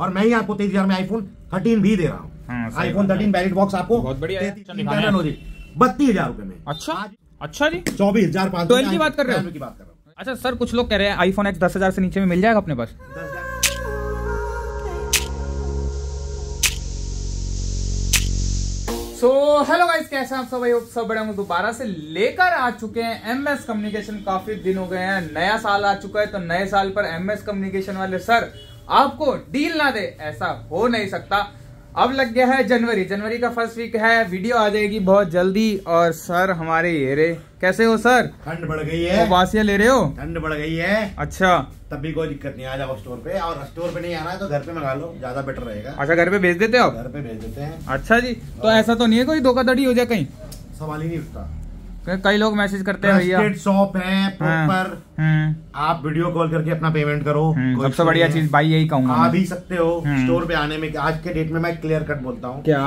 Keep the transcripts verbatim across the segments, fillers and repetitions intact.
और मैं ही आपको तेईस हजार में आईफोन थर्टीन भी दे रहा हूँ। आईफोन थर्टीन बैलेट बॉक्स आपको बत्तीस हजार रूपये में। अच्छा अच्छा जी, चौबीस हजार पाँच ट्वेल्व की बात कर रहे हो? अच्छा सर, कुछ लोग कह रहे हैं आईफोन एक्स दस हजार से नीचे में मिल जाएगा अपने पास? सो हेलो गाइस, कैसे आप सब? सब सब बड़े दोबारा से लेकर आ चुके हैं एमएस कम्युनिकेशन। काफी दिन हो गए हैं, नया साल आ चुका है, तो नए साल पर एमएस कम्युनिकेशन वाले सर आपको डील ना दे, ऐसा हो नहीं सकता। अब लग गया है जनवरी, जनवरी का फर्स्ट वीक है, वीडियो आ जाएगी बहुत जल्दी। और सर हमारे ये रे, कैसे हो सर? ठंड बढ़ गई है, वासिया ले रहे हो? ठंड बढ़ गई है। अच्छा, तब भी कोई दिक्कत नहीं, आ जाओ स्टोर पे। और स्टोर पे नहीं आना है तो घर पे मंगा लो, ज्यादा बेटर रहेगा। अच्छा, घर पे भेज देते हो आप? घर पे भेज देते हैं। अच्छा जी, तो ऐसा तो नहीं है कोई धोखाधड़ी हो जाए? कहीं सवाल ही नहीं उठता। कई लोग मैसेज करते हैं भैया शॉप है प्रॉपर, आप वीडियो कॉल करके अपना पेमेंट करो, सबसे बढ़िया चीज भाई यही कहूंगा। आ भी सकते हो स्टोर पे, आने में आज के डेट में मैं क्लियर कट बोलता हूँ, क्या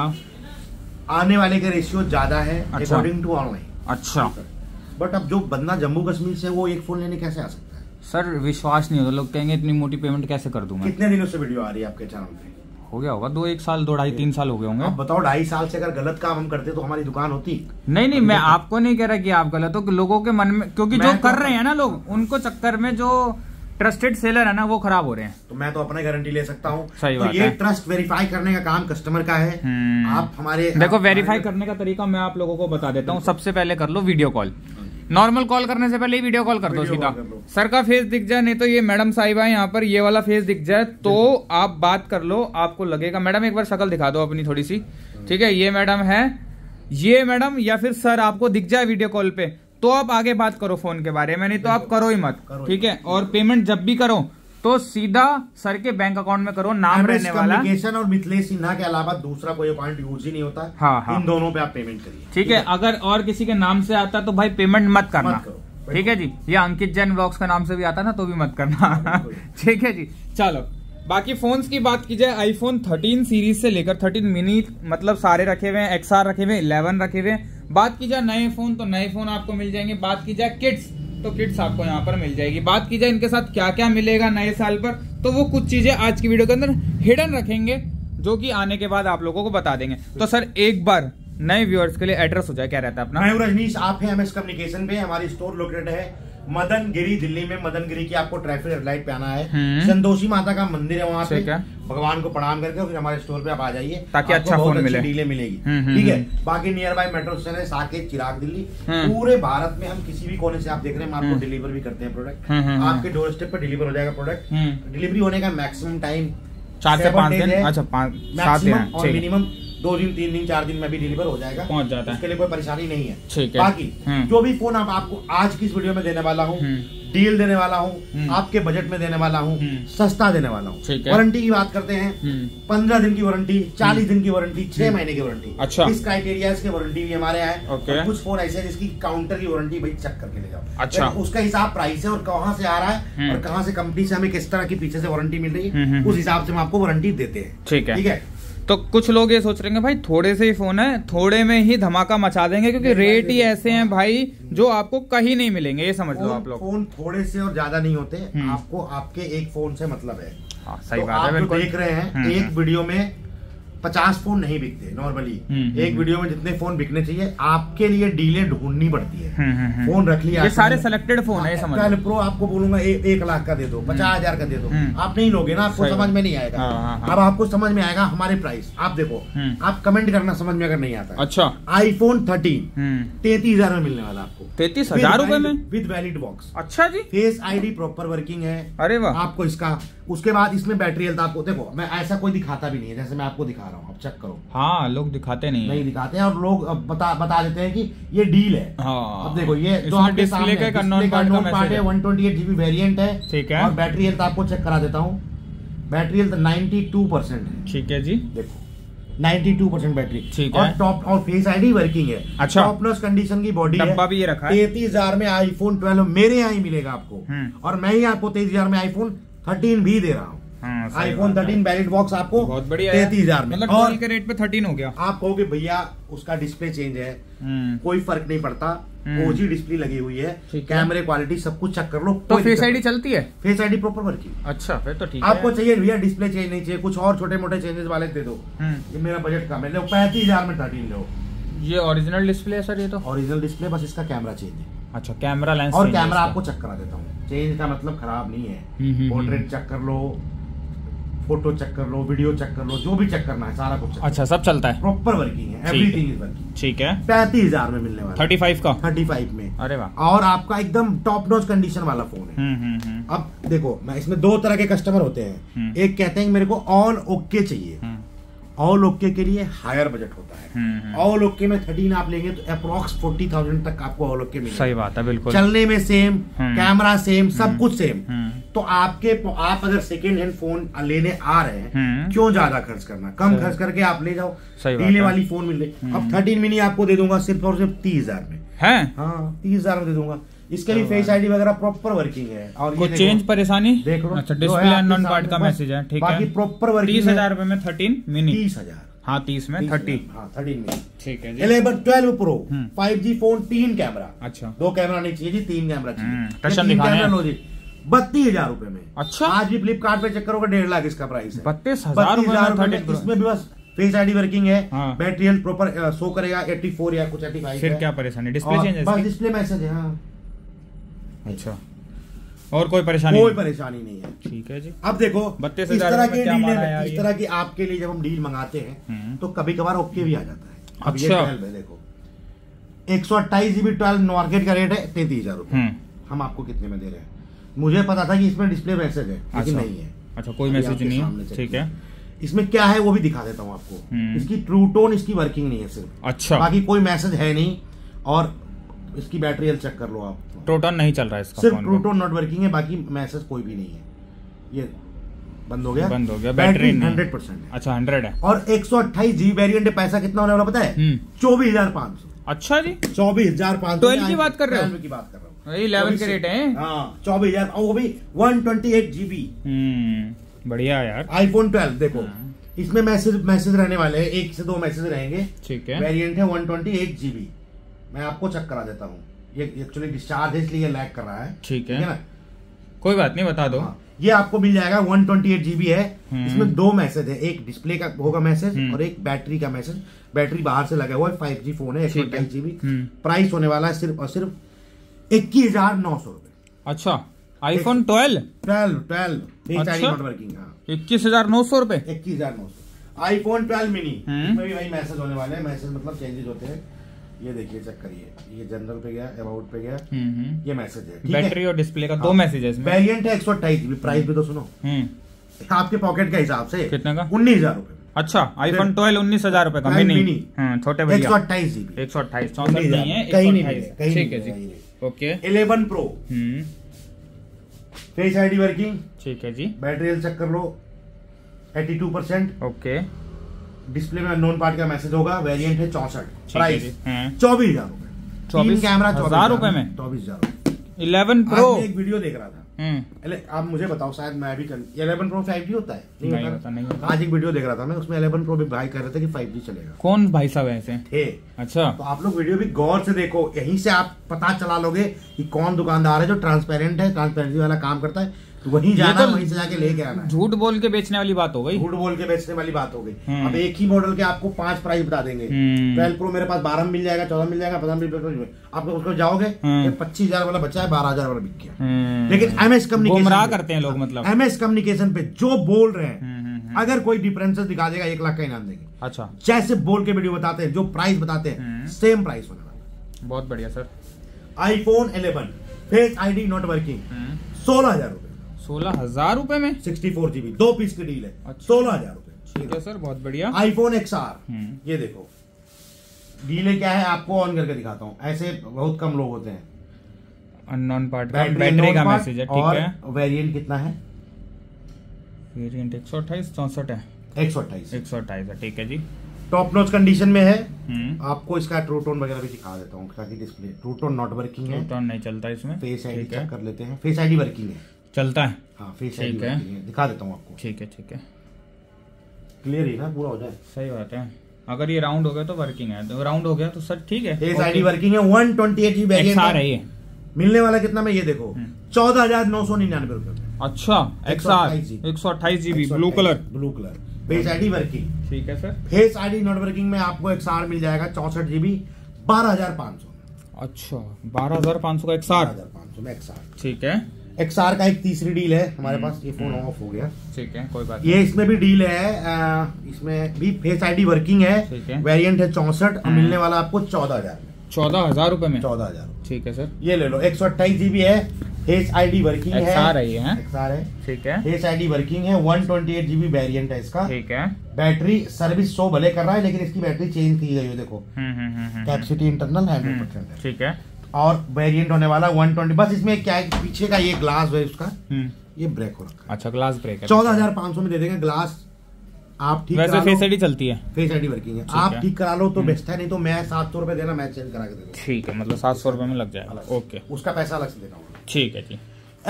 आने वाले का रेशियो ज्यादा है अकॉर्डिंग टू ऑनलाइन। अच्छा, बट अब जो बंदा जम्मू कश्मीर से वो एक फोन लेने कैसे आ सकता है? सर विश्वास नहीं होता, लोग कहेंगे इतनी मोटी पेमेंट कैसे कर दूंगा। कितने दिनों से वीडियो आ रही है आपके चैनल पे? हो गया होगा दो एक साल, दो ढाई तीन साल हो गए होंगे। आप बताओ, ढाई साल से अगर गलत काम हम करते तो हमारी दुकान होती? नहीं नहीं, मैं आपको नहीं कह रहा कि आप गलत हो, लोगों के मन में, क्योंकि जो कर रहे हैं ना लोग, उनको चक्कर में जो ट्रस्टेड सेलर है ना वो खराब हो रहे हैं। तो मैं तो अपने गारंटी ले सकता हूँ। सही बात है। ये ट्रस्ट वेरीफाई करने का काम कस्टमर का है। आप हमारे देखो, वेरीफाई करने का तरीका मैं आप लोगों को बता देता हूँ। सबसे पहले कर लो वीडियो कॉल, नॉर्मल कॉल करने से पहले ही वीडियो कॉल कर दो सीधा। सर का फेस दिख जाए, नहीं तो ये मैडम साहिबा है यहाँ पर, ये वाला फेस दिख जाए तो आप बात कर लो, आपको लगेगा। मैडम एक बार शक्ल दिखा दो अपनी थोड़ी सी, ठीक है? ये मैडम है, ये मैडम या फिर सर आपको दिख जाए वीडियो कॉल पे तो आप आगे बात करो फोन के बारे में, नहीं तो आप करो ही मत, ठीक है? और पेमेंट जब भी करो तो सीधा सर के बैंक अकाउंट में करो, नाम रहने वाला। कम्युनिकेशन और मिथिलेश सिन्हा के अलावा दूसरा कोई अकाउंट यूज ही नहीं होता। हाँ हाँ, इन दोनों पे आप पेमेंट करिए, ठीक है? अगर और किसी के नाम से आता तो भाई पेमेंट मत करना, ठीक है जी? या अंकित जैन ब्लॉग्स का नाम से भी आता ना तो भी मत करना, ठीक है जी? चलो, बाकी फोन्स की बात की जाए, आईफोन थर्टीन सीरीज से लेकर थर्टीन मिनी मतलब सारे रखे हुए हैं, एक्सआर रखे हुए, इलेवन रखे हुए हैं। बात की जाए नए फोन तो नए फोन आपको मिल जाएंगे। बात की जाए किड्स तो किड्स आपको यहाँ पर मिल जाएगी। बात की जाए इनके साथ क्या क्या मिलेगा नए साल पर, तो वो कुछ चीजें आज की वीडियो के अंदर हिडन रखेंगे, जो कि आने के बाद आप लोगों को बता देंगे। तो सर एक बार नए व्यूअर्स के लिए एड्रेस हो जाए, क्या रहता है अपना? मैं रजनीश, आप हैं एमएस कम्युनिकेशन पे। हमारी स्टोर लोकेटेड है मदनगिरी, दिल्ली में। मदनगिरी की आपको ट्रैफिक लाइट पे आना है, संतोषी माता का मंदिर है वहाँ पे, भगवान को प्रणाम करके फिर हमारे स्टोर पे आप आ जाइए, ताकि अच्छा फोन मिले, डीलें मिलेगी, ठीक है? बाकी नियर बाय मेट्रो स्टेशन है साकेत, चिराग, दिल्ली। पूरे भारत में हम किसी भी कोने से आप देख रहे हैं हम आपको डिलीवर भी करते हैं प्रोडक्ट, आपके डोर स्टेप पे डिलीवर हो जाएगा प्रोडक्ट। डिलीवरी होने का मैक्सिमम टाइम चार से पाँच दिन, अच्छा पाँच सात दिन और मिनिमम दो दिन तीन दिन चार दिन में भी डिलीवर हो जाएगा, पहुंच जाता है, इसके लिए कोई परेशानी नहीं है, ठीक है? बाकी जो भी फोन आप, आपको आज की इस वीडियो में देने वाला हूँ, डील देने वाला हूँ, आपके बजट में देने वाला हूँ, सस्ता देने वाला हूँ। वारंटी की बात करते हैं, पंद्रह दिन की वारंटी, चालीस दिन की वारंटी, छह महीने की वारंटी। अच्छा, इस क्राइटेरिया इसके वारंटी भी हमारे यहाँ है। कुछ फोन ऐसे हैं जिसकी काउंटर की वारंटी भाई चेक करके ले जाओ। अच्छा, उसका हिसाब प्राइस है और कहाँ से आ रहा है और कहाँ से कंपनी से हमें किस तरह की पीछे से वारंटी मिल रही है, उस हिसाब से हम आपको वारंटी देते हैं, ठीक है? ठीक है, तो कुछ लोग ये सोच रहे हैं भाई थोड़े से ही फोन है, थोड़े में ही धमाका मचा देंगे, क्योंकि रेट ही ऐसे हैं भाई जो आपको कहीं नहीं मिलेंगे, ये समझ लो आप लोग। फोन थोड़े से और ज्यादा नहीं होते, आपको आपके एक फोन से मतलब है। आ, सही तो बात आप है, बिल्कुल देख रहे हैं एक वीडियो में पचास फोन नहीं बिकते नॉर्मली, एक वीडियो में जितने फोन बिकने चाहिए आपके लिए डीलें ढूंढनी पड़ती है। फोन रख लिया, ये सारे सिलेक्टेड फोन है, समझ लो। प्रो आपको बोलूंगा ए, एक लाख का दे दो, पचास हजार का दे दो, आप नहीं लोगे ना, आपको समझ में नहीं आएगा। अब आपको समझ में आएगा हमारे प्राइस, आप देखो, आप कमेंट करना समझ में अगर नहीं आता। अच्छा, आईफोन थर्टीन तैतीस हजार में मिलने वाला आपको, तैतीस हजार रूपये में विद वैलिड बॉक्स। अच्छा जी, फेस आईडी प्रॉपर वर्किंग है। अरे वाह, आपको इसका, उसके बाद इसमें बैटरी हेल्थ आपको, देखो मैं ऐसा कोई दिखाता भी नहीं है जैसे मैं आपको दिखा रहा हूँ, आप चेक करो। हाँ, लोग दिखाते नहीं नहीं दिखाते हैं और लोग बता बता देते हैं कि ये डील है। हाँ, अब देखो ये तो आपके सामने का नॉन पार्ट है, one twenty eight GB variant है, ठीक है? और बैटरी हेल्थ आपको चेक करा देता हूँ, battery health ninety two percent है, ठीक है जी? देखो नाइन्टी टू परसेंट बैटरी, ठीक है? और टॉप और फेस आईडी वर्किंग है। अच्छा, टॉपलेस कंडीशन की बॉडी है, भी ये रखा है। तैतीस हजार में आईफोन ट्वेल्व मेरे यहाँ ही मिलेगा आपको, और मैं ही आपको तेईस हजार में आईफोन थर्टीन भी दे रहा हूँ। हाँ, आईफोन थर्टीन बैलेट बॉक्स आपको बहुत बढ़िया तैतीस हजार में, मतलब डील के रेट पे थर्टीन हो गया। आप कहोगे भैया उसका डिस्प्ले चेंज है, कोई फर्क नहीं पड़ता, फोर जी डिस्प्ले लगी हुई है, कैमरे क्वालिटी सब कुछ चेक कर लो। तो फेस आईडी चलती है, फेस आईडी प्रॉपर वर्किंग। अच्छा फिर तो ठीक है। आपको चाहिए भैया डिस्प्ले चेंज नहीं चाहिए, कुछ और छोटे मोटे चेंजेस वाले दे दो, ये मेरा बजट कम है। पैंतीस हजार में थर्टीन लो। ये ओरिजिनल डिस्प्ले है सर? ये तो ओरिजिनल डिस्प्ले, बस इसका कैमरा चेंज है। अच्छा कैमरा लेंस और कैमरा आपको चेक करा देता हूँ। चेंज का मतलब खराब नहीं है, पोर्ट्रेट चेक कर लो, फोटो चेक कर लो, वीडियो चेक कर लो, जो भी चेक करना है सारा कुछ। अच्छा सब चलता है, प्रॉपर वर्किंग है, एवरीथिंग इज वर्किंग। ठीक है, पैंतीस हजार में मिलने वाला, थर्टी फाइव का, थर्टी फाइव में। अरे वाह, और आपका एकदम टॉप नॉच कंडीशन वाला फोन है। अब देखो मैं इसमें दो तरह के कस्टमर होते हैं, एक कहते हैं मेरे को ऑल ओके चाहिए, ऑल ओके के लिए हायर बजट होता है। ऑल ओके में थर्टीन आप लेंगे तो अप्रोक्स फोर्टी थाउजेंड तक आपको ऑल ओके मिलेगा। सही बात है, बिल्कुल। चलने में सेम, कैमरा सेम, सब कुछ सेम। तो आपके आप अगर सेकेंड हैंड फोन लेने आ रहे हैं, क्यों ज्यादा खर्च करना, कम खर्च करके आप ले जाओ, डीले वाली फोन मिल रही। अब थर्टीन मिनी आपको दे दूंगा सिर्फ और सिर्फ तीस हजार में। हाँ तीस हजार में दे दूंगा। इसके लिए फेस आईडी वगैरह प्रॉपर वर्किंग है और ये चेंज परेशानी देख लो। अच्छा डिस्प्ले अननोन पार्ट का मैसेज है, ठीक है, बाकी प्रॉपर वर्किंग। तीस हजार रुपए में थर्टीन मिनी, तीस हजार हाँ तीस में थर्टी हाँ थर्टीन मिनी, ठीक है। Eleven twelve pro five G phone, तीन कैमरा। अच्छा दो कैमरा नहीं चाहिए जी, तीन कैमरा चाहिए, बत्तीस हजार रूपये में। अच्छा आज भी फ्लिपकार्ट पे चेक करोगे डेढ़ लाख इसका प्राइस है, बत्तीस हजार। इसमें भी बस फेस आईडी वर्किंग है, हाँ। बैटरी हेल्थ प्रॉपर शो करेगा चौरासी या कुछ पचासी। फिर क्या परेशानी, डिस्प्ले चेंज है, बस डिस्प्ले मैसेज है। हाँ। अच्छा और कोई परेशानी कोई परेशानी नहीं है, ठीक है जी। अब देखो बत्तीस हजार के डील में इस तरह की आपके लिए जब हम डील मंगाते हैं तो कभी कभार ओके भी आ जाता है। अच्छा देखो एक सौ अट्ठाईस जीबी ट्वेल्व मार्केट का रेट है तैतीस हजार रूपये, हम आपको कितने में दे रहे हैं। मुझे पता था कि इसमें डिस्प्ले मैसेज है लेकिन नहीं है। अच्छा कोई मैसेज नहीं, ठीक है। इसमें क्या है वो भी दिखा देता हूँ आपको, इसकी ट्रू टोन इसकी वर्किंग नहीं है सिर्फ। अच्छा बाकी कोई मैसेज है नहीं, और इसकी बैटरी हेल्थ चेक कर लो आप, ट्रू टोन नहीं चल रहा है इसका, सिर्फ ट्रू टोन नॉट वर्किंग है, बाकी मैसेज कोई भी नहीं है। ये बंद हो गया, बंद हो गया। बैटरी हंड्रेड परसेंट है। अच्छा हंड्रेड है। और एक सौ अट्ठाईस जीबी वेरियंट है, पैसा कितना होने वाला पता है? चौबीस हजार पाँच सौ। अच्छा जी चौबीस हजार पाँच सौ की बात कर रहे हो, की बात कर रहा हूँ, इलेवन के रेट है। हाँ चौबीस हजार, वो भी वन ट्वेंटी एट जीबी। हम्म बढ़िया यार। आईफोन ट्वेल्व देखो, हाँ। इसमें मैसेज मैसेज रहने वाले हैं, एक से दो मैसेज रहेंगे, ठीक है। वेरिएंट है वन ट्वेंटी एट जीबी, मैं आपको चेक करा देता हूँ। ये एक्चुअली डिस्चार्ज है इसलिए लैग कर रहा है, ठीक है ना, कोई बात नहीं, बता दो। हाँ। ये आपको मिल जाएगा, वन ट्वेंटी एट जीबी है। इसमें दो मैसेज है, एक डिस्प्ले का होगा मैसेज और एक बैटरी का मैसेज। बैटरी बाहर से लगा हुआ है, फाइव जी फोन है, एक सौ अट्ठाईस जीबी। प्राइस होने वाला है सिर्फ और सिर्फ इक्कीस हजार नौ सौ रूपये। अच्छा आईफोन ट्वेल्व ट्वेल्व ट्वेल्व, इक्कीस हजार नौ सौ रूपये, इक्कीस हजार नौ सौ। आईफोन ट्वेल्व मिनी में भी वही मैसेज होने वाले हैं, मैसेज मतलब चेंजेस होते हैं। ये देखिए चेक करिए, ये जनरल पे गया, अबाउट पे गया, ये मैसेज है, बैटरी और डिस्प्ले का दो मैसेज है। वेरियंट है एक सौ अट्ठाईस जीबी, प्राइस भी तो सुनो आपके पॉकेट के हिसाब से कितने का, उन्नीस हजार रूपये। अच्छा आईफोन ट्वेल्व उन्नीस हजार रूपये का मिनी, छोटे भैया, एक सौ अट्ठाईस जीबी, एक सौ अट्ठाईस, चौसठ नहीं है, कहीं नहीं, ठीक है जी, okay. Eleven pro face ID working, ठीक है जी। बैटरी हेल्थ चेक कर लो, बयासी परसेंट, ओके। डिस्प्ले में नॉन पार्ट का मैसेज होगा, वेरिएंट है चौसठ, प्राइस चौबीस हजार रूपए, चौबीस कैमरा हजार रूपए में, चौबीस हजार। इलेवन प्रो एक वीडियो देख रहा था, आप मुझे बताओ शायद मैं भी कर, इलेवन प्रो फाइव जी होता है? नहीं होता, नहीं होता। आज एक वीडियो देख रहा था मैं, उसमें इलेवन प्रो भी भाई कर रहे थे कि फाइव जी चलेगा। कौन भाई साहब ऐसे थे? अच्छा तो आप लोग वीडियो भी गौर से देखो, यहीं से आप पता चला लोगे कि कौन दुकानदार है जो ट्रांसपेरेंट है, ट्रांसपेरेंसी वाला काम करता है, वहीं जाना, वहीं से जाके लेके आना। झूठ बोल के बेचने वाली बात हो गई, झूठ बोल के बेचने वाली बात हो गई। अब एक ही मॉडल के आपको पांच प्राइस बता देंगे। ट्वेल्व प्रो मेरे पास बारह में मिल जाएगा, चौदह मिल जाएगा, पंद्रह मिल आप उसको जाओगे, पच्चीस हजार वाला बच्चा है, बारह हजार वाला बिक गया। लेकिन एमएस कम्युनिकेशन गुमराह करते हैं लोग, मतलब एमएस कम्युनिकेशन पे जो बोल रहे हैं, अगर कोई डिफरेंसेस दिखा देगा एक लाख का इनाम देंगे। अच्छा जैसे बोल के वीडियो बताते हैं, जो प्राइस बताते हैं, सेम प्राइस होने वाला। बहुत बढ़िया sir. IPhone eleven face ID not working, सोलह हजार सोलह हजार रूपये में, सिक्सटी फोर जीबी, दो पीस की डील है, सोलह हजार रूपये, ठीक है सर, बहुत बढ़िया। आईफोन एक्सआर, ये देखो डीले क्या है, आपको ऑन करके दिखाता हूँ, ऐसे बहुत कम लोग होते हैं। अननोन पार्ट बैटरी का मैसेज है, ठीक है। वेरिएंट कितना है? वेरिएंट एक सौ अट्ठाईस चौसठ है, एक सौ अट्ठाईस एक सौ अट्ठाईस है, ठीक है जी। टॉप नॉच कंडीशन में है, आपको इसका ट्रू टोन वगैरह भी दिखा देता हूँ, ताकि display true tone not working है, टोन नहीं चलता इसमें। फेस आईडी चेक कर लेते हैं, फेस आईडी वर्किंग है, चलता है, हाँ फेस आईडी दिखा देता हूँ आपको, ठीक है ठीक है, क्लियर ही ना पूरा हो जाए। सही बात है। अगर ये राउंड हो गया तो वर्किंग है, तो राउंड हो गया तो सर ठीक है, ये सारी वर्किंग है। One twenty eight G B variant आ रही है, मिलने वाला कितना में ये देखो चौदह हजार नौ सौ निन्यानवे रुपए। अच्छा, एक्सआर एक सौ अट्ठाईस GB, blue colour blue colour face ID working, ठीक है sir. Face ID not working में आपको एक्सआर मिल जाएगा चौसठ जीबी बारह हजार पाँच सौ। अच्छा, बारह हजार पाँच सौ का एक्सआर, बारह हजार पाँच सौ में एक्सआर, ठीक है। एक्सआर का एक तीसरी डील है हमारे पास, ये फोन ऑफ हो गया, ठीक है कोई बात। ये इसमें भी डील है, इसमें भी फेस आईडी वर्किंग है, वेरिएंट है चौसठ, मिलने वाला आपको चौदह हजार चौदह हजार रूपये में चौदह हजार ठीक है सर। ये ले लो, एक सौ अट्ठाईस जीबी है, फेस आईडी वर्किंग है, एक्सआर है, एक्सआर है, ठीक है। फेस आईडी वर्किंग है, one twenty eight GB variant है इसका, ठीक है। बैटरी सर्विस शो भले कर रहा है लेकिन इसकी बैटरी चेंज की गई है, देखो कैपेसिटी इंटरनल हंड्रेड परसेंट है, ठीक है। और वेरिएंट होने वाला वन ट्वेंटी, बस इसमें क्या है पीछे का ये ग्लास है उसका, ये ब्रेक हो रखा है। अच्छा, ग्लास ब्रेक है, चौदह हजार पाँच सौ में दे देंगे ग्लास। आप ठीक वैसे फेस आईडी चलती है, फेस आईडी वर्किंग है, आप ठीक करा लो तो बेस्ट है, नहीं तो मैं सात सौ रुपए देना, मैं चेंज करा के दे दूंगा, ठीक है। मतलब सात सौ रुपए में लग जाएगा, ओके, उसका पैसा अलग से देना होगा, ठीक है जी।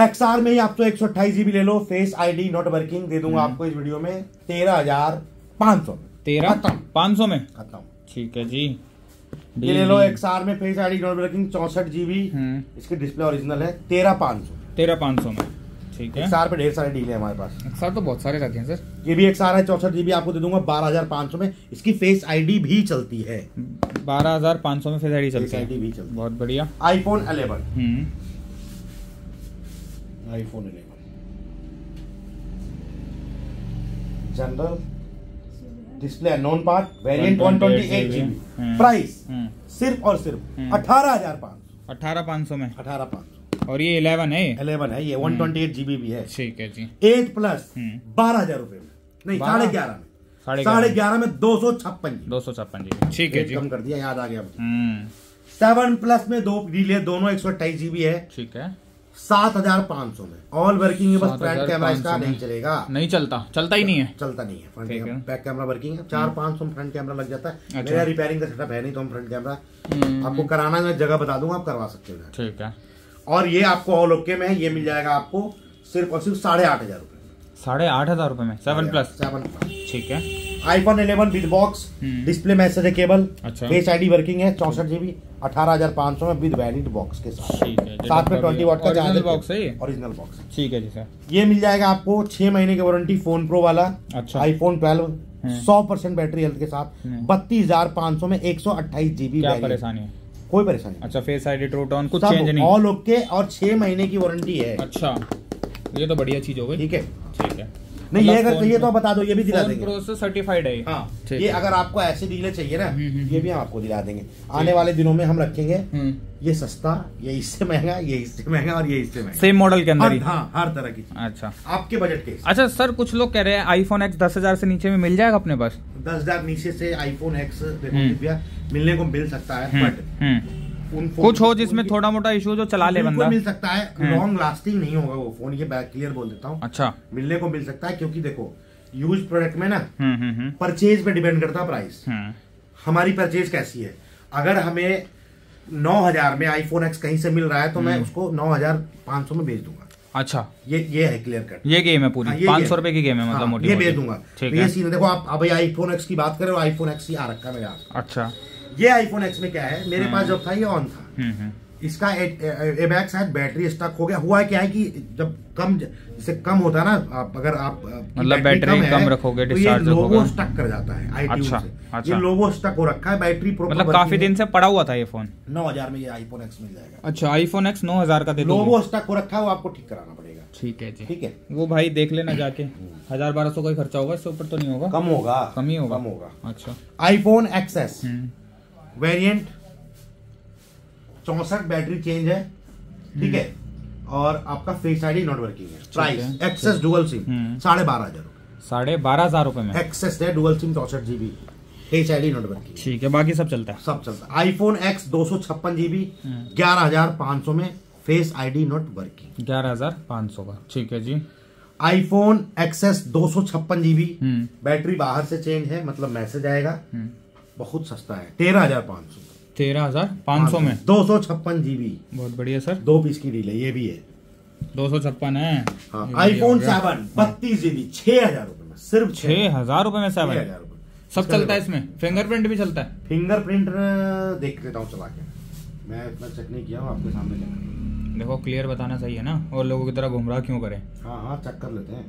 एक्सआर में ही आप तो एक सौ अट्ठाईस जीबी ले लो, फेस आईडी नॉट वर्किंग दे दूंगा आपको इस वीडियो में तेरह हजार पाँच सौ तेरह पाँच सौ में खत्म, ठीक है जी। ये ले लो एक्सआर में, फेस आईडी नॉट वर्किंग चौसठ जीबी, इसकी डिस्प्ले ओरिजिनल है, तेरह पाँच सौ तेरह पाँच सौ में, ठीक है। एक्सआर पे ढेर सारे डील है हमारे पास, एक्सआर तो बहुत सारे रखे हैं सर। ये भी एक्सआर है, चौसठ जीबी आपको दे दूंगा बारह हजार पाँच सौ में, इसकी फेस आईडी भी चलती है, बारह हजार पाँच सौ में फेस आईडी चलती है, बहुत बढ़िया। IPhone eleven iPhone eleven general display non part, variant one twenty eight GB, price सिर्फ और सिर्फ अठारह हजार पाँच सौ अठारह पाँच सौ में अठारह पाँच सौ। और ये इलेवन है, इलेवन है, ये वन ट्वेंटी एट जीबी भी है, ठीक है जी। एट प्लस बारह हजार रुपए में, नहीं साढ़े ग्यारह में, साढ़े ग्यारह में दो सौ छप्पन दो सौ छप्पन जी, ठीक है जी, कम कर दिया, याद आ गया। सेवन प्लस में दो डील है, दोनों एक सौ अट्ठाईस जीबी है, ठीक है, सात हजार पाँच सौ में, ऑल वर्किंग है, बस फ्रंट कैमरा इसका नहीं चलेगा, नहीं चलता चलता ही नहीं है, चलता नहीं है, फ्रंट बैक कैमरा वर्किंग है। चार पाँच सौ में फ्रंट कैमरा लग जाता है, मेरा रिपेयरिंग का सेटअप है नहीं तो हम फ्रंट कैमरा आपको कराना है, जगह बता दूंगा, आप करवा सकते हो, ठीक है। और ये आपको ऑल ओके में है, ये मिल जाएगा आपको सिर्फ और सिर्फ साढ़े आठ हजार रुपए साढ़े आठ हजार रुपए में सेवन प्लस सेवन प्लस ठीक है। IPhone eleven with box, display message है केबल, फेस आईडी वर्किंग है, चौसठ जीबी अठारह हजार पाँच सौ में विद वैलिड बॉक्स के साथ, ठीक है। साथ में ट्वेंटी वाट का चार्जर बॉक्स है, ओरिजिनल बॉक्स, ठीक है जी सर। ये मिल जाएगा आपको छह महीने की वारंटी फोन प्रो वाला, अच्छा। आईफोन ट्वेल्व सौ परसेंट बैटरी हेल्थ के साथ बत्तीस हजार पाँच सौ में एक सौ अट्ठाईस जीबी, परेशानी है कोई परेशानी, अच्छा। फेस आईडी ट्रू टोन कुछ चेंज नहीं, ऑल ओके, और छह महीने की वारंटी है, अच्छा, ये तो बढ़िया चीज हो गई, ठीक है ठीक है। नहीं ये अगर चाहिए तो आप बता दो, ये भी दिला देंगे, प्रोसेस सर्टिफाइड है, हाँ, ये अगर आपको ऐसे डीले चाहिए ना, ये भी हम आपको दिला देंगे। आने वाले दिनों में हम रखेंगे, ये सस्ता, ये इससे महंगा, ये इससे महंगा और ये इससे महंगा, सेम मॉडल के अंदर, हाँ, हर तरह की, अच्छा, आपके बजट के। अच्छा सर, कुछ लोग कह रहे हैं आईफोन एक्स दस हजार से नीचे में मिल जाएगा अपने पास, दस हजार नीचे से आईफोन एक्स मिलने को मिल सकता है, बट कुछ हो जिसमें थोड़ा मोटा इशू जो चला ले बंदा, मिल सकता है, लॉन्ग लास्टिंग नहीं होगा वो फोन, ये बैक क्लियर बोल देता हूँ, अच्छा, मिलने को मिल सकता है, क्योंकि देखो यूज प्रोडक्ट में ना परचेज पे डिपेंड करता है प्राइस, हमारी परचेज कैसी है। अगर हमें नौ हजार में आईफोन एक्स कहीं से मिल रहा है तो मैं उसको नौ हजार पाँच सौ में बेच दूंगा, अच्छा, ये ये है क्लियर कट, ये गेम है पूरी, पाँच सौ रुपए की गेम है, मतलब मोटी ये बेच दूंगा, ये सीन देखो आप। अभी आईफोन एक्स की बात करें, आईफोन एक्स ही आ रखा है मेरे हाथ, अच्छा। ये आईफोन एक्स में क्या है, मेरे पास जब था ये ऑन था, इसका एबैक शायद बैटरी स्टॉक हो गया, हुआ क्या है कि जब कम जैसे कम होता है ना, आप अगर आप मतलब बैटरी कम, कम रखोगे तो ये लोगो स्टक कर जाता है आईट्यून्स से, अच्छा, ये लोगो स्टक हो रखा है, बैटरी मतलब काफी दिन से पड़ा हुआ था ये फोन, नौ हजार में ये आईफोन एक्स मिल जाएगा, अच्छा। आईफोन एक्स नौ हजार का दे दो, लोगो स्टक हो रखा है, वो आपको ठीक कराना पड़ेगा, ठीक है जी, ठीक है। वो भाई देख लेना जाके, हजार बारह सौ का ही खर्चा होगा, इससे ऊपर तो नहीं होगा, कम होगा, कम ही होगा, कम होगा, अच्छा। आईफोन एक्सएस वेरिएंट चौसठ, बैटरी चेंज है, ठीक है, और आपका फेस आईडी नॉट वर्किंग है, प्राइस एक्सेस डुअल सिम साढ़े बारह हजार साढ़े बारह हजार रुपए में एक्सेस है, डुअल सिम चौसठ GB, face ID not working, ठीक है, बाकी सब चलता है, सब चलता है। आईफोन एक्स दो सौ छप्पन जीबी ग्यारह हजार पाँच सौ में, फेस आईडी नॉट वर्किंग ग्यारह हजार पाँच सौ का, ठीक है जी। आईफोन एक्सएस दो सौ छप्पन जीबी, बैटरी बाहर से चेंज है, मतलब मैसेज आएगा, बहुत सस्ता है, तेरह हजार पाँच सौ तेरह हजार पाँच सौ में दो सौ छप्पन जीबी, बहुत बढ़िया सर। दो पीस की डील है, ये भी है, दो सौ छप्पन है। आईफोन सेवन बत्तीस जीबी छह हजार रूपये में, सिर्फ छह हजार रूपये में सेवन सब चलता है इसमें, फिंगरप्रिंट भी चलता है। फिंगरप्रिंट देख लेता हूँ चला के, मैं इतना चेक नहीं किया हूँ आपके सामने। चेक देखो, क्लियर बताना सही है ना, और लोगों की तरह गुमराह क्यों करें। हाँ हाँ चेक कर लेते हैं।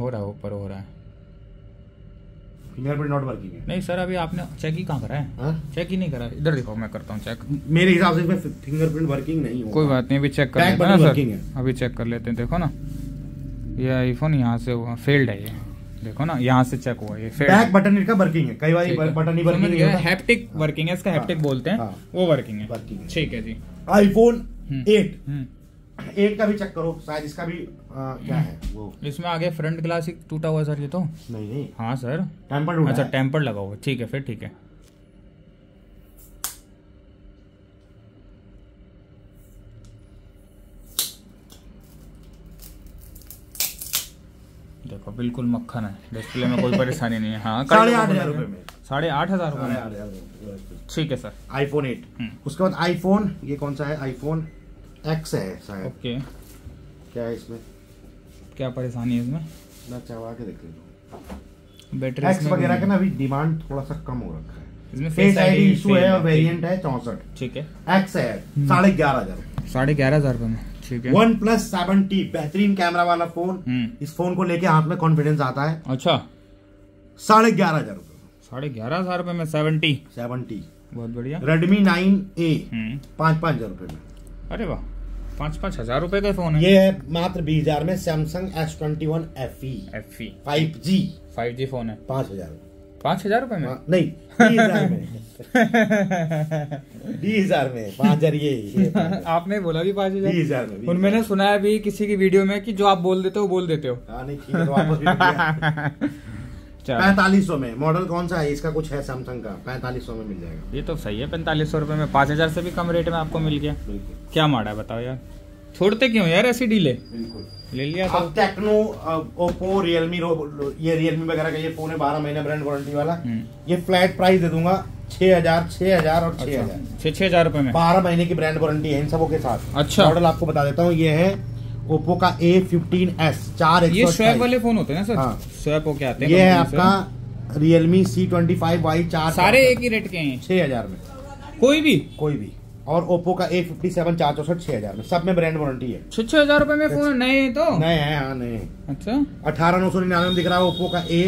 हो रहा है, ऊपर हो रहा है। फिंगरप्रिंट नॉट वर्किंग है। नहीं सर, अभी आपने चेक ही कहाँ करा है? हा? चेक ही नहीं करा। इधर दिखाओ, मैं करता हूँ चेक। मेरे हिसाब से फिंगरप्रिंट वर्किंग नहीं हो। कोई बात नहीं, अभी चेक कर लेते हैं ना सर, अभी चेक कर लेते हैं। देखो ना, ये आईफोन यहाँ से हुआ फेल्ड है, ये देखो ना यहाँ से चेक हुआ, ये फेल्ड। बैक बटन इसका वर्किंग है, कई बार बटन ही वर्किंग नहीं होता। हैप्टिक वर्किंग है इसका, हैप्टिक बोलते हैं, वो वर्किंग है। ठीक है जी। आईफोन एट एट का भी चेक करो, शायद इसका भी आ, क्या है वो, इसमें आगे फ्रंट ग्लास टूटा हुआ सर। ये तो नहीं नहीं, हाँ सर टेम्पर्ड। अच्छा टेम्पर्ड लगा हुआ, ठीक है फिर ठीक है। देखो बिल्कुल मक्खन है, डिस्प्ले में कोई परेशानी नहीं है। हाँ, साढ़े आठ हजार रुपए में, साढ़े आठ हजार रुपए, ठीक है सर। आईफोन एट, उसके बाद आईफोन, ये कौन सा है, आईफोन एक्स है शायद। Okay okay. क्या है इसमें, क्या परेशानी है इसमें, मैं चला के देख लेता। बैटरी एक्स वगैरह का ना अभी डिमांड थोड़ा सा कम हो रखा है। इसमें फेस आईडी इशू है और वेरिएंट है चौसठ, ठीक है। एक्स है साढ़े ग्यारह हजार, साढ़े ग्यारह हजार रुपए में, ठीक है। वन प्लस सेवन टी बेहतरीन कैमरा वाला फोन, इस फोन को लेके हाथ में कॉन्फिडेंस आता है। अच्छा, साढ़े ग्यारह हजार रुपए, साढ़े ग्यारह हजार रुपए में सेवनटी, सेवनटी बहुत बढ़िया। रेडमी नाइन ए पाँच पाँच हजार रुपए में, अरे वाह, पाँच पाँच हजार रुपए का फोन है। ये है मात्र बीस हजार में Samsung S twenty one F E F E five G five G phone है, पाँच हजार पाँच हजार रुपए में, नहीं बीस हजार में, बीस हजार में पाँच हजार। ये, ये आपने बोला भी पाँच हजार, बीस हजार में। और मैंने सुना है भी किसी की वीडियो में कि जो आप बोल देते हो बोल देते हो। पैंतालीस सौ में, मॉडल कौन सा है इसका, कुछ है सैमसंग का, पैंतालीस सौ में मिल जाएगा। ये तो सही है, पैंतालीस सौ रुपए में पाँच हजार से भी कम रेट में आपको मिल गया। क्या माड़ा है बताओ यार, छोड़ते क्यों यार ऐसी डीले। बिल्कुल ले लिया तो। अब टेक्नो, ओप्पो, रियलमी, ये रियलमी वगैरह का ये फोन है, बारह महीने ब्रांड वारंटी वाला, ये फ्लैट प्राइस दे दूंगा छह हजार छह हजार और छह हजार छह छह हजार रुपए में, बारह महीने की ब्रांड वारंटी है इन सबों के साथ। अच्छा, मॉडल आपको बता देता हूँ, ये है ओप्पो का ए फिफ्टीन एस, चार ये स्वैप वाले फोन होते हैं ना सर। हाँ। स्वैप होके आते हैं। ये है आपका Realme C twenty five Y, चार, सारे एक ही रेट के हैं, छह हजार में कोई भी कोई भी। और ओप्पो का ए फिफ्टी सेवन, चार चौसठ, छह हजार में, सब में ब्रांड वारंटी है। छह छह हजार रुपए में फोन नए हैं, तो नए हैं। हाँ नए। अच्छा, अठारह नौ सौ निन्यानवे में दिख रहा है ओप्पो का ए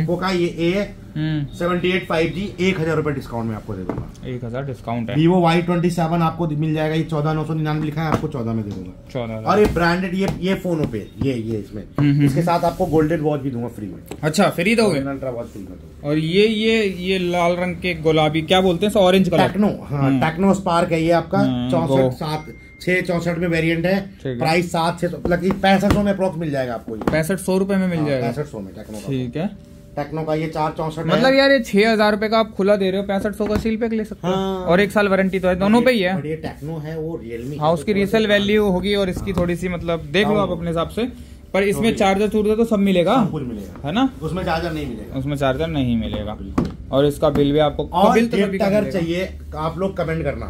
ओप्पो का ये A seventy eight five G एक हजार रुपए डिस्काउंट में आपको दे दूंगा, एक हजार डिस्काउंट है। वीवो वाई ट्वेंटी सेवन आपको मिल जाएगा, ये चौदह नौ सौ निन्यानवे लिखा है, आपको चौदह में दे दूंगा, चौदह। और ये ब्रांडेड, ये ये फोनों पे ये ये इसमें इसके साथ आपको गोल्डेड वॉच भी दूंगा फ्री में। अच्छा, फ्री दोगे? अल्ट्रा वॉच फ्री में दो। और ये ये ये लाल रंग के गुलाबी क्या बोलते हैं, ऑरेंज कलर, टेक्नो। हाँ, टेक्नो स्पार्क है ये आपका, चौसठ सात छह चौसठ में वेरिएंट है, प्राइस सात छह पैंसठ सौ में अप्रोक्स मिल जाएगा आपको, पैंसठ सौ रुपए में मिल जाएगा, पैंसठ सौ में टेक्नो, ठीक है। टेक्नो का ये चार चौसठ, मतलब यार ये छह हजार रुपए का आप खुला दे रहे हो, पैंसठ सौ का सील पैक ले सकते हो। हाँ। और एक साल वारंटी तो है दोनों पे ही है। ये टेक्नो है, वो रियलमी। हाँ, उसकी रीसेल वैल्यू होगी और इसकी थोड़ी सी, मतलब देख लो आप अपने हिसाब से। पर इसमें चार्जर चूर्जर तो सब मिलेगा, मिलेगा है ना, उसमें चार्जर नहीं मिलेगा, उसमें चार्जर नहीं मिलेगा। और इसका बिल भी आपको, अगर चाहिए आप लोग कमेंट करना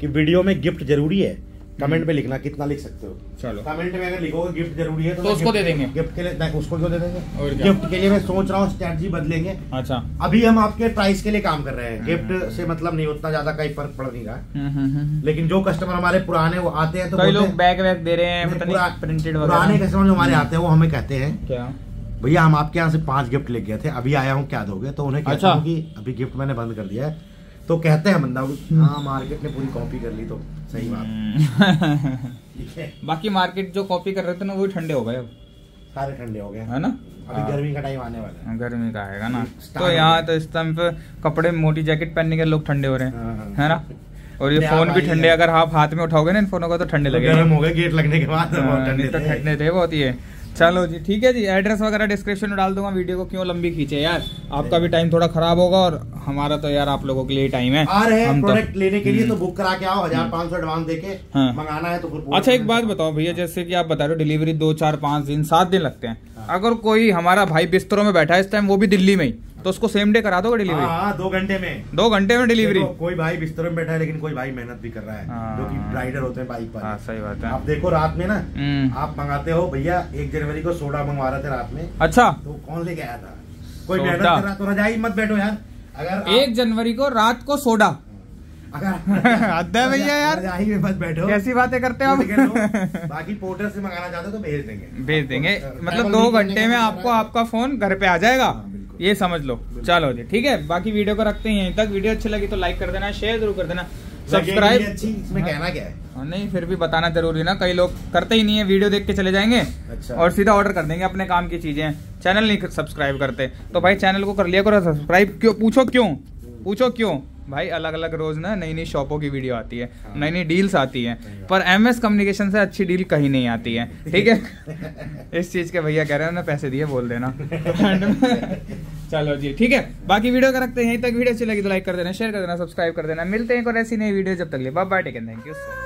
की वीडियो में गिफ्ट जरूरी है, कमेंट पे लिखना कितना लिख सकते हो। चलो कमेंट में अगर लिखोगे गिफ्ट जरूरी है तो, तो उसको दे देंगे, गिफ्ट के लिए उसको क्यों दे देंगे, गिफ्ट के लिए मैं सोच रहा हूँ स्ट्रेटजी बदलेंगे। अच्छा, अभी हम आपके प्राइस के लिए काम कर रहे हैं, गिफ्ट से मतलब नहीं, उतना ज्यादा कहीं फर्क पड़ नहीं रहा। लेकिन जो कस्टमर हमारे पुराने वो आते हैं, तो कई लोग बैग वैग दे रहे हैं, पुराने कस्टमर जो हमारे आते हैं वो हमें कहते हैं क्या भैया हम आपके यहाँ से पांच गिफ्ट ले गए थे, अभी आया हूँ क्या दोगे, तो उन्हें कहता हूँ कि अभी गिफ्ट मैंने बंद कर दिया है, तो कहते हैं बंदा हाँ मार्केट ने पूरी कॉपी कर ली, तो सही बात। बाकी मार्केट जो कॉपी कर रहे थे ना वो ठंडे हो गए, अब सारे ठंडे हो गए है ना, अभी गर्मी का टाइम आने वाला है, गर्मी का आएगा ना, तो यहाँ तो इस टाइम पे कपड़े मोटी जैकेट पहनने के लोग ठंडे हो रहे हैं है ना। और ये फोन भी ठंडे, अगर आप हाथ में उठाओगे ना इन फोनों का तो ठंडे लगेगा, गर्म हो गए गेट लगने के बाद, तो ठंडे थे बहुत ही। चलो जी ठीक है जी, एड्रेस वगैरह डिस्क्रिप्शन में डाल दूंगा, वीडियो को क्यों लंबी खींचे यार, आपका भी टाइम थोड़ा खराब होगा और हमारा तो यार आप लोगों के लिए टाइम है। आ रहे हैं प्रोडक्ट तो, लेने के लिए तो बुक करा के आओ, हजार पाँच सौ एडवांस देके मंगाना है तो फिर। अच्छा एक बात बताओ भैया, जैसे कि आप बता रहे हो डिलीवरी दो चार पाँच दिन सात दिन लगते हैं, अगर कोई हमारा भाई बिस्तरों में बैठा है इस टाइम, वो भी दिल्ली में ही, तो उसको सेम डे करा दोगे डिलीवरी? हाँ, दो घंटे में दो घंटे में डिलीवरी। कोई भाई बिस्तर में बैठा है लेकिन कोई भाई मेहनत भी कर रहा है, जो कि राइडर होते हैं बाइक पर। सही बात है। आप देखो रात में ना आप मंगाते हो, भैया एक जनवरी को सोडा मंगवा रहे थे रात में। अच्छा, तो कौन लेके आया था? कोई मेहनत कर रहा तो रजाई मत बैठो यार। अगर एक जनवरी को रात को सोडा, अगर भैया यार में मत बैठो, कैसी बातें करते हो आप। बाकी पोर्टल से मंगाना चाहते हो तो भेज देंगे, भेज देंगे मतलब दो घंटे में आपको आपका फोन घर पे आ जाएगा, ये समझ लो। चलो जी ठीक है, बाकी वीडियो को रखते हैं यहीं तक। वीडियो अच्छी लगी तो लाइक कर देना, शेयर जरूर कर देना, सब्सक्राइब। इसमें कहना क्या है, नहीं फिर भी बताना जरूरी ना, कई लोग करते ही नहीं है, वीडियो देख के चले जाएंगे अच्छा। और सीधा ऑर्डर कर देंगे अपने काम की चीजें, चैनल नहीं सब्सक्राइब करते। तो भाई चैनल को कर लिया करो सब्सक्राइब। क्यों पूछो, क्यों पूछो क्यों भाई, अलग अलग रोज ना नई नई शॉपों की वीडियो आती है, नई नई डील्स आती हैं, पर एमएस कम्युनिकेशन से अच्छी डील कहीं नहीं आती है, ठीक है। इस चीज के भैया कह रहे हैं ना, पैसे दिए बोल देना। चलो जी ठीक है, बाकी वीडियो का रखते हैं यहीं तक। वीडियो अच्छी लगी तो लाइक कर देना, शेयर कर देना, सब्सक्राइब कर देना। मिलते हैं और ऐसी नई वीडियो, जब तक लिए bye bye, take care, thank you.